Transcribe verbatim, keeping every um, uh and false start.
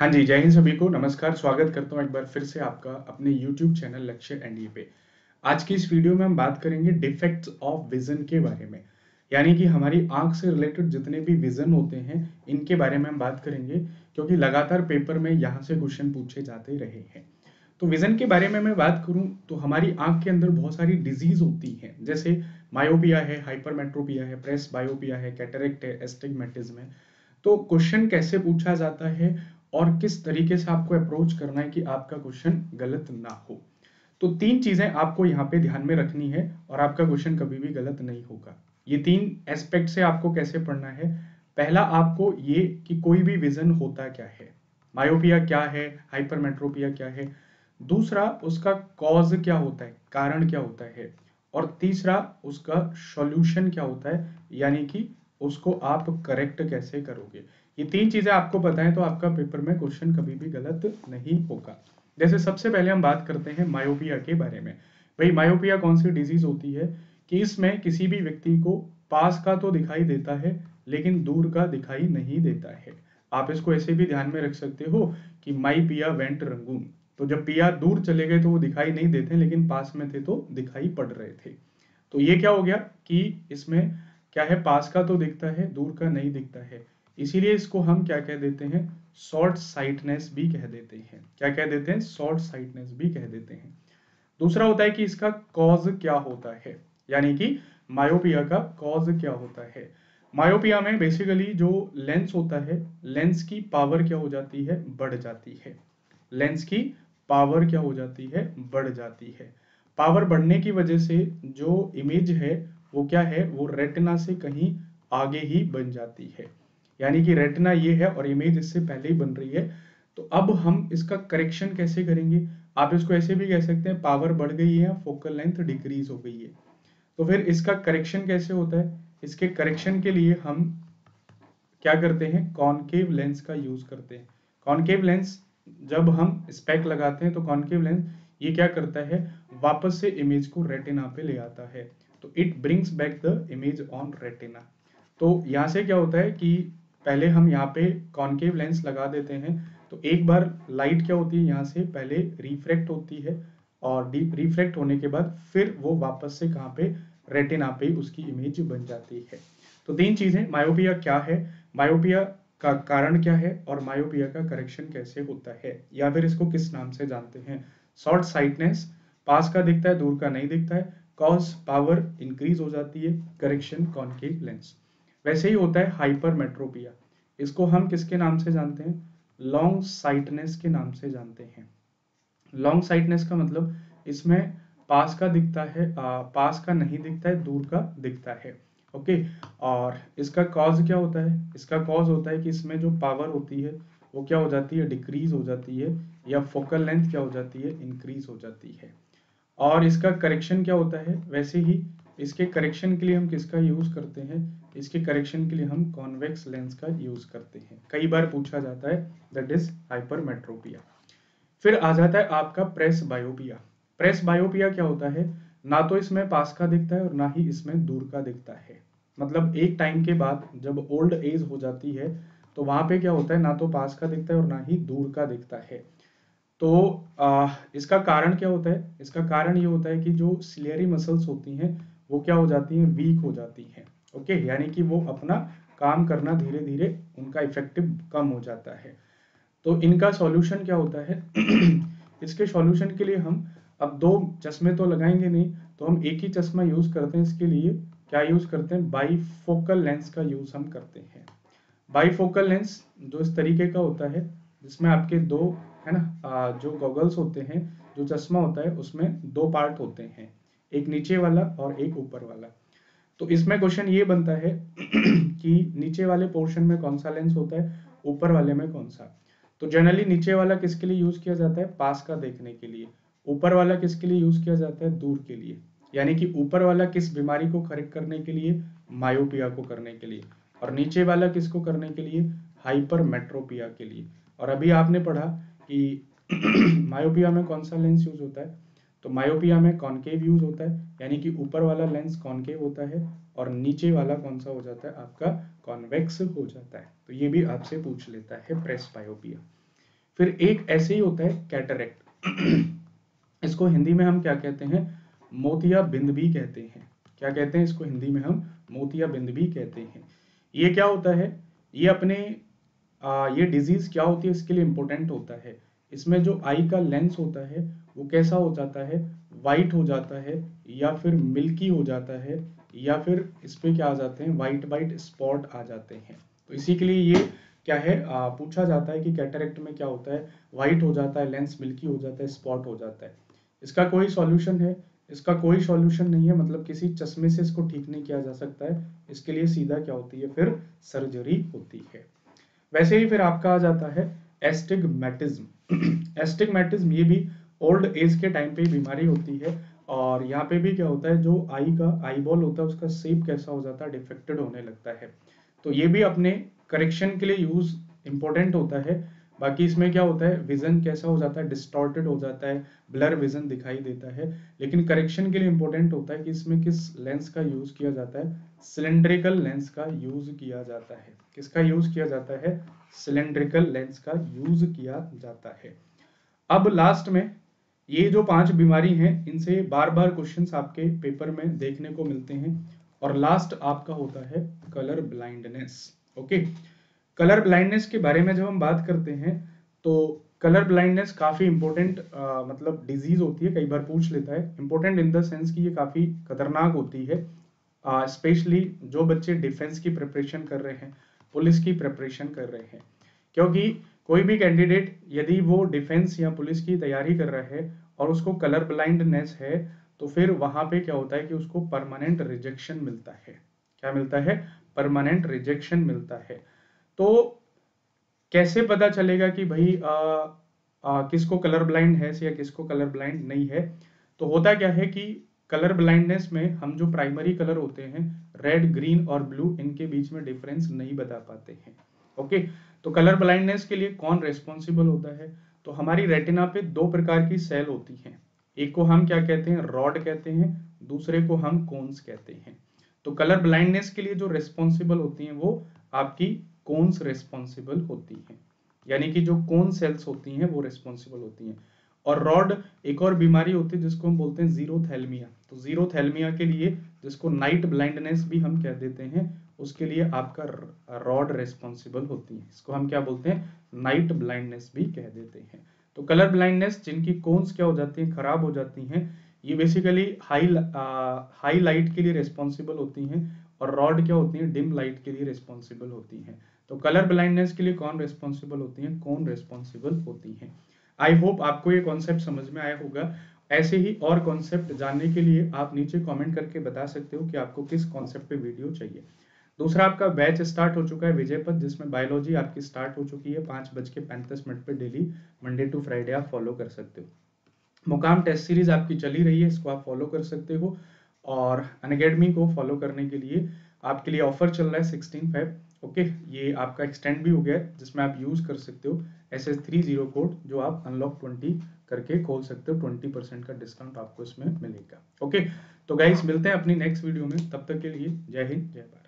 हाँ जी, जय हिंद सभी को, नमस्कार। स्वागत करता हूँ एक बार फिर से आपका अपने YouTube चैनल लक्ष्य एनडी पे। आज की इस वीडियो में हम बात करेंगे डिफेक्ट्स ऑफ विजन के बारे में, यानी कि हमारी आंख से रिलेटेड जितने भी विजन होते हैं इनके बारे में हम बात करेंगे, क्योंकि लगातार पेपर में यहाँ से क्वेश्चन पूछे जाते रहे हैं। तो विजन के बारे में मैं बात करूँ तो हमारी आँख के अंदर बहुत सारी डिजीज होती हैं, जैसे मायोपिया है, हाइपरमेट्रोपिया है, प्रेसबायोपिया है, कैटरेक्ट है, एस्टिग्मेटिज्म है। तो क्वेश्चन कैसे पूछा जाता है और किस तरीके से आपको अप्रोच करना है कि आपका क्वेश्चन गलत ना हो। तो तीन चीजें आपको यहाँ पे ध्यान में रखनी है और आपका क्वेश्चन कभी भी गलत नहीं होगा। ये तीन एस्पेक्ट से आपको कैसे पढ़ना है। पहला आपको ये कि कोई भी विजन होता क्या है, मायोपिया क्या है, हाइपरमेट्रोपिया क्या है। दूसरा, उसका कॉज क्या होता है, कारण क्या होता है। और तीसरा, उसका सॉल्यूशन क्या होता है, यानी कि उसको आप करेक्ट कैसे करोगे। ये तीन चीजें आपको पता है तो आपका पेपर में क्वेश्चन कभी भी गलत नहीं होगा। जैसे सबसे पहले हम बात करते हैं मायोपिया के बारे में। भाई मायोपिया कौन सी डिजीज होती है कि इसमें किसी भी व्यक्ति को पास का तो दिखाई देता है लेकिन दूर का दिखाई नहीं देता है। आप इसको ऐसे भी ध्यान में रख सकते हो कि माई पिया वेंट रंगून, तो जब पिया दूर चले गए तो वो दिखाई नहीं देते लेकिन पास में थे तो दिखाई पड़ रहे थे। तो ये क्या हो गया कि इसमें क्या है, पास का तो दिखता है दूर का नहीं दिखता है, इसीलिए इसको हम क्या कह देते हैं, शॉर्ट साइटनेस भी कह देते हैं। क्या कह देते हैं, शॉर्ट साइटनेस भी कह देते हैं। दूसरा होता है कि इसका कॉज क्या होता है, यानी कि मायोपिया का कॉज क्या होता है। मायोपिया में बेसिकली जो लेंस होता है, लेंस की पावर क्या हो जाती है, बढ़ जाती है। लेंस की पावर क्या हो जाती है, बढ़ जाती है। पावर बढ़ने की वजह से जो इमेज है वो क्या है, वो रेटिना से कहीं आगे ही बन जाती है, यानी कि रेटिना ये है और इमेज इससे पहले ही बन रही है। तो अब हम इसका करेक्शन कैसे करेंगे। आप इसको ऐसे भी कह सकते हैं, पावर बढ़ गई है, फोकल लेंथ डिक्रीज हो गई है। तो फिर इसका करेक्शन कैसे होता है। इसके करेक्शन के लिए हम क्या करते हैं, कॉनकेव लेंस का यूज करते हैं। कॉनकेव लेंस जब हम स्पेक लगाते हैं तो कॉनकेव लेंस ये क्या करता है, वापस से इमेज को रेटिना पे ले आता है। तो it brings back the image on retina. तो यहाँ से क्या होता है कि पहले हम यहाँ पे कॉनकेव लेंस लगा देते हैं तो एक बार लाइट क्या होती है, यहाँ से पहले रिफ्रैक्ट होती है और डीप रिफ्रैक्ट होने के बाद फिर वो वापस से कहाँ पे, रेटिना पे उसकी इमेज बन जाती है। तो तीन चीजें, मायोपिया क्या है, मायोपिया का कारण क्या है और मायोपिया का करेक्शन कैसे होता है, या फिर इसको किस नाम से जानते हैं, शॉर्ट साइटनेस, पास का दिखता है दूर का नहीं दिखता है, कॉज पावर इंक्रीज हो जाती है, करेक्शन कॉनकेव लेंस। वैसे ही होता है हाइपरमेट्रोपिया, इसको हम किसके नाम से जानते हैं, लॉन्ग साइटनेस के नाम से जानते हैं। लॉन्ग साइटनेस का मतलब इसमें पास का दिखता है, आ, पास का नहीं दिखता है, दूर का दिखता है। ओके, और इसका कॉज क्या होता है, इसका कॉज होता है कि इसमें जो पावर होती है वो क्या हो जाती है, डिक्रीज हो जाती है, या फोकल लेंथ क्या हो जाती है, इंक्रीज हो जाती है। और इसका करेक्शन क्या होता है, वैसे ही इसके करेक्शन के लिए हम किसका यूज करते हैं, इसके करेक्शन के लिए हम कॉन्वेक्स लेंस का यूज करते हैं, कई बार पूछा जाता है, दैट इज हाइपरमेट्रोपिया। फिर आ जाता है आपका प्रेसबायोपिया। प्रेसबायोपिया क्या होता है, ना तो इसमें पास का दिखता है और ना ही इसमें दूर का दिखता है। मतलब एक टाइम के बाद जब ओल्ड एज हो जाती है तो वहां पे क्या होता है, ना तो पास का दिखता है और ना ही दूर का दिखता है। तो आ, इसका कारण क्या होता है, इसका कारण ये होता है कि जो सिलियरी मसल्स होती हैं वो क्या हो जाती हैं, वीक हो जाती हैं। ओके, यानी कि वो अपना काम करना धीरे धीरे उनका इफेक्टिव कम हो जाता है। तो इनका सॉल्यूशन क्या होता है इसके सॉल्यूशन के लिए हम अब दो चश्मे तो लगाएंगे नहीं, तो हम एक ही चश्मा यूज करते हैं। इसके लिए क्या यूज करते हैं, बाई फोकल लेंस का यूज हम करते हैं। बाई फोकल लेंस जो इस तरीके का होता है जिसमें आपके दो, है ना, जो गॉगल्स होते हैं, जो चश्मा होता है, उसमें दो पार्ट होते हैं, एक नीचे वाला और एक ऊपर वाला। तो इसमें क्वेश्चन ये बनता है कि नीचे वाले पोर्शन में कौन सा लेंस होता है, ऊपर वाले में कौन सा। तो जनरली नीचे वाला किसके लिए यूज किया जाता है, पास का देखने के लिए। ऊपर वाला किसके लिए यूज किया जाता है, दूर के लिए। यानी कि ऊपर वाला किस बीमारी को करेक्ट करने के लिए, मायोपिया को करने के लिए, और नीचे वाला किसको करने के लिए, हाइपरमेट्रोपिया के लिए। और अभी आपने पढ़ा कि मायोपिया में कौन सा लेंस यूज होता है, तो मायोपिया में कॉनकेव यूज होता है, यानी कि ऊपर वाला लेंस कॉनकेव होता है और नीचे वाला कौन सा हो जाता है, आपका कॉन्वेक्स हो जाता है। तो ये भी आपसे पूछ लेता है, प्रेसबायोपिया। फिर एक ऐसे ही होता है कैटरेक्ट, इसको हिंदी में हम क्या कहते हैं, मोतिया बिंद भी कहते हैं। क्या कहते हैं इसको हिंदी में हम मोतिया बिंद भी कहते हैं। ये क्या होता है, ये अपने आ, ये डिजीज क्या होती है इसके लिए इम्पोर्टेंट होता है। इसमें जो आई का लेंस होता है वो कैसा हो जाता है, वाइट हो जाता है या फिर मिल्की हो जाता है या फिर इस पे क्या आ जाते हैं, वाइट वाइट स्पॉट आ जाते हैं। तो इसी के लिए ये क्या है, आ, पूछा जाता है कि कैटरेक्ट में क्या होता है, वाइट हो जाता है लेंस, मिल्की हो जाता है, स्पॉट हो जाता है। इसका कोई सॉल्यूशन है, इसका कोई सॉल्यूशन नहीं है, मतलब किसी चश्मे से इसको ठीक नहीं किया जा सकता है। इसके लिए सीधा क्या होती है, फिर सर्जरी होती है। वैसे ही फिर आपका आ जाता है एस्टिग्मेटिज्म। एस्टिग्मेटिज्म ये भी ओल्ड एज के टाइम पे बीमारी होती है और यहाँ पे भी क्या होता है, जो आई का आई बॉल होता है उसका शेप कैसा हो जाता है, डिफेक्टेड होने लगता है। तो ये भी अपने करेक्शन के लिए यूज इम्पोर्टेंट होता है। बाकी इसमें क्या होता है, विजन कैसा हो जाता है, डिस्टॉर्टेड हो जाता है, ब्लर विजन दिखाई देता है। लेकिन करेक्शन के लिए इम्पोर्टेंट होता है कि इसमें किस लेंस का यूज किया जाता है, सिलेंड्रिकल लेंस का यूज किया जाता है। किसका यूज किया जाता है, सिलेंड्रिकल लेंस का यूज किया जाता है। अब लास्ट में ये जो पांच बीमारी हैं, इनसे बार बार क्वेश्चंस आपके पेपर में देखने को मिलते हैं। और लास्ट आपका होता है colour blindness. Okay, colour blindness के बारे में जब हम बात करते हैं तो कलर ब्लाइंडनेस काफी इंपॉर्टेंट मतलब डिजीज होती है, कई बार पूछ लेता है। इंपॉर्टेंट इन द सेंस कि ये काफी खतरनाक होती है, स्पेशली जो बच्चे डिफेंस की प्रिपरेशन कर रहे हैं, पुलिस की प्रिपरेशन कर रहे हैं। क्योंकि कोई भी कैंडिडेट यदि वो डिफेंस या पुलिस की तैयारी कर रहा है और उसको कलर ब्लाइंडनेस है तो फिर वहां पे क्या होता है कि उसको परमानेंट रिजेक्शन मिलता है। क्या मिलता है, परमानेंट रिजेक्शन मिलता है। तो कैसे पता चलेगा कि भाई आ, आ, किसको कलर ब्लाइंड है या किसको कलर ब्लाइंड नहीं है। तो होता क्या है कि कलर ब्लाइंडनेस में हम जो प्राइमरी कलर होते हैं रेड, ग्रीन और ब्लू, इनके बीच में डिफरेंस नहीं बता पाते हैं। ओके, तो कलर ब्लाइंडनेस के लिए कौन रेस्पॉन्सिबल होता है, तो हमारी रेटिना पे दो प्रकार की सेल होती हैं। एक को हम क्या कहते हैं, रॉड कहते हैं, दूसरे को हम कोन्स कहते हैं। तो कलर ब्लाइंडनेस के लिए जो रेस्पॉन्सिबल होती हैं वो आपकी कोन्स रेस्पॉन्सिबल होती हैं, यानी कि जो कोन सेल्स होती हैं वो रेस्पॉन्सिबल होती हैं। और रॉड एक और बीमारी होती है जिसको हम बोलते हैं जीरोथैल्मिया। तो जीरोथैल्मिया के लिए, जिसको नाइट ब्लाइंडनेस भी हम कह देते हैं, उसके लिए आपका रॉड रेस्पॉन्सिबल होती है। इसको हम क्या बोलते हैं, नाइट ब्लाइंडनेस भी कह देते हैं। तो कलर ब्लाइंडनेस जिनकी कोन्स क्या हो जाती हैं, खराब हो जाती हैं, ये बेसिकली हाई हाई लाइट के लिए रेस्पॉन्सिबल होती हैं। और रॉड क्या होती हैं, डिम लाइट के लिए रेस्पॉन्सिबल होती हैं। तो कलर ब्लाइंडनेस के लिए कौन रेस्पॉन्सिबल होती हैं, कोन रेस्पॉन्सिबल होती हैं। आई होप आपको ये कॉन्सेप्ट समझ में आया होगा। ऐसे ही और कॉन्सेप्ट जानने के लिए आप नीचे कॉमेंट करके बता सकते हो कि आपको किस कॉन्सेप्ट पे वीडियो चाहिए। दूसरा आपका बैच स्टार्ट हो चुका है विजयपद, जिसमें बायोलॉजी आपकी स्टार्ट हो चुकी है। पाँच बज के पैंतीस मिनट पर डेली मंडे टू फ्राइडे आप फॉलो कर सकते हो। मुकाम टेस्ट सीरीज आपकी चली रही है, इसको आप फॉलो कर सकते हो। और अनअकैडमी को फॉलो करने के लिए आपके लिए ऑफर चल रहा है सिक्सटीन फाइव। ओके, ये आपका एक्सटेंड भी हो गया है, जिसमें आप यूज कर सकते हो S S three zero code, जो आप अनलॉक ट्वेंटी करके खोल सकते हो। ट्वेंटी परसेंट का डिस्काउंट आपको इसमें मिलेगा। ओके, तो गाइस मिलते हैं अपनी नेक्स्ट वीडियो में, तब तक के लिए जय हिंद, जय भारत।